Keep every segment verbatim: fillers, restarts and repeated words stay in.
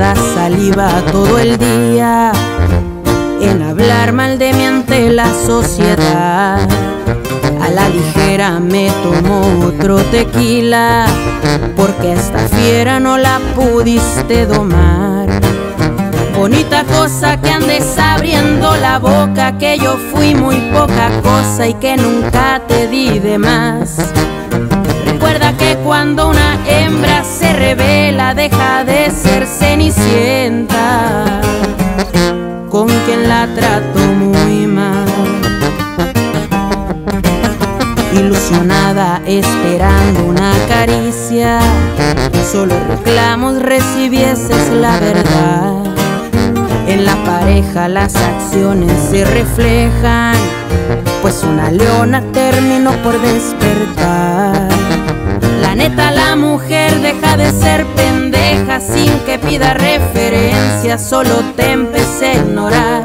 cada saliva todo el día en hablar mal de mí ante la sociedad. A la ligera me tomó otro tequila, porque esta fiera no la pudiste domar. Bonita cosa que andes abriendo la boca, que yo fui muy poca cosa y que nunca te di de más. Recuerda que cuando una hembra se revela, deja de ser cenicienta con quien la trato muy mal. Ilusionada esperando una caricia, solo reclamos recibieses la verdad. En la pareja las acciones se reflejan, pues una leona terminó por despertar. La neta, la mujer deja de ser pendeja, sin que pida referencia, solo te empecé a ignorar.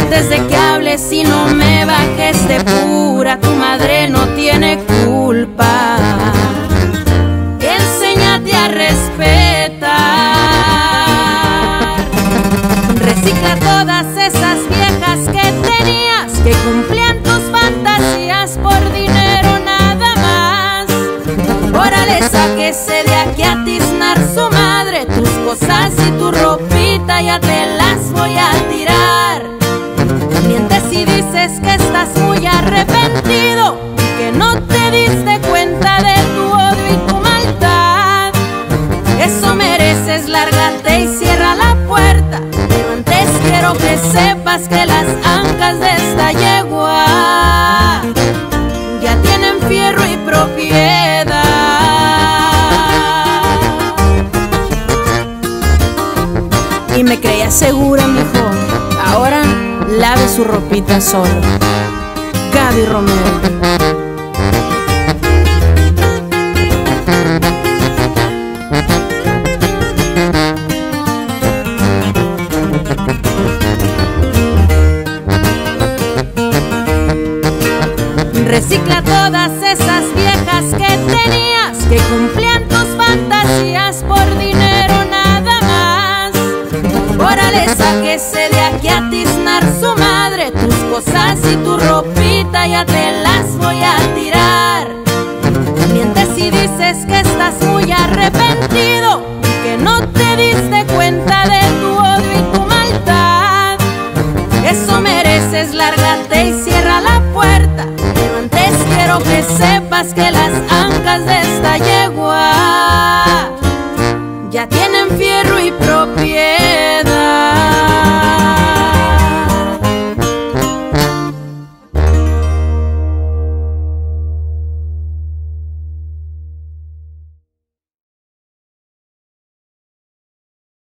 Antes de que hables y no me bajes de pura, tu madre no tiene culpa. Enséñate a respetar. Recicla todas esas viejas que tenías, que cumplían tus fantasías por dinero nada más. Órale, sáquese de aquí a tiznar su madre, tus cosas y tu ropita ya te las voy a tirar. Si dices que estás muy arrepentido y que no te diste cuenta de tu odio y tu maldad, eso mereces, lárgate y cierra la puerta. Pero antes quiero que sepas que las ancas de esta yegua ya tienen fierro y propiedad. Y me creía segura, mijo, ahora lave su ropita solo. Gaby Romero. Recicla todas esas viejas que tenías, que cumplían tus fantasías por dinero nada más. Órale, sáquese de aquí a tiznar su madre, tus cosas y tu ropita ya te las voy a tirar. Mientes si dices que estás muy arrepentido y que no te diste cuenta de tu odio y tu maldad, eso mereces, lárgate y cierra la puerta. Pero antes quiero que sepas que las ancas de esta yegua